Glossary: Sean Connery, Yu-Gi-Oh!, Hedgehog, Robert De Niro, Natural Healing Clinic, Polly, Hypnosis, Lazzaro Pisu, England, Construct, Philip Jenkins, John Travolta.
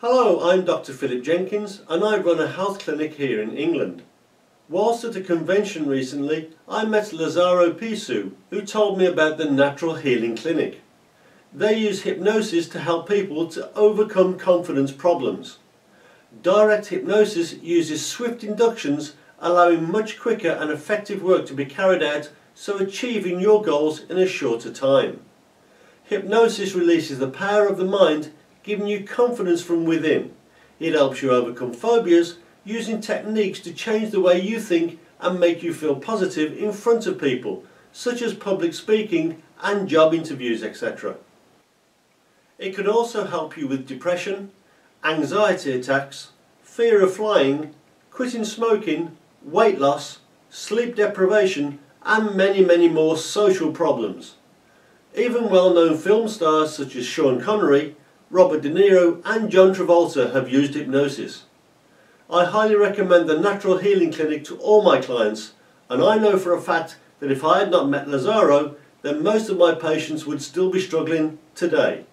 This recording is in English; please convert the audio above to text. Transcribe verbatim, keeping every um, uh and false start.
Hello, I'm Doctor Philip Jenkins and I run a health clinic here in England. Whilst at a convention recently, I met Lazzaro Pisu, who told me about the Natural Healing Clinic. They use hypnosis to help people to overcome confidence problems. Direct hypnosis uses swift inductions, allowing much quicker and effective work to be carried out, so achieving your goals in a shorter time. Hypnosis releases the power of the mind, giving you confidence from within. It helps you overcome phobias, using techniques to change the way you think and make you feel positive in front of people, such as public speaking and job interviews, et cetera. It could also help you with depression, anxiety attacks, fear of flying, quitting smoking, weight loss, sleep deprivation, and many, many more social problems. Even well-known film stars such as Sean Connery, Robert De Niro, and John Travolta have used hypnosis. I highly recommend the Natural Healing Clinic to all my clients, and I know for a fact that if I had not met Lazzaro, then most of my patients would still be struggling today.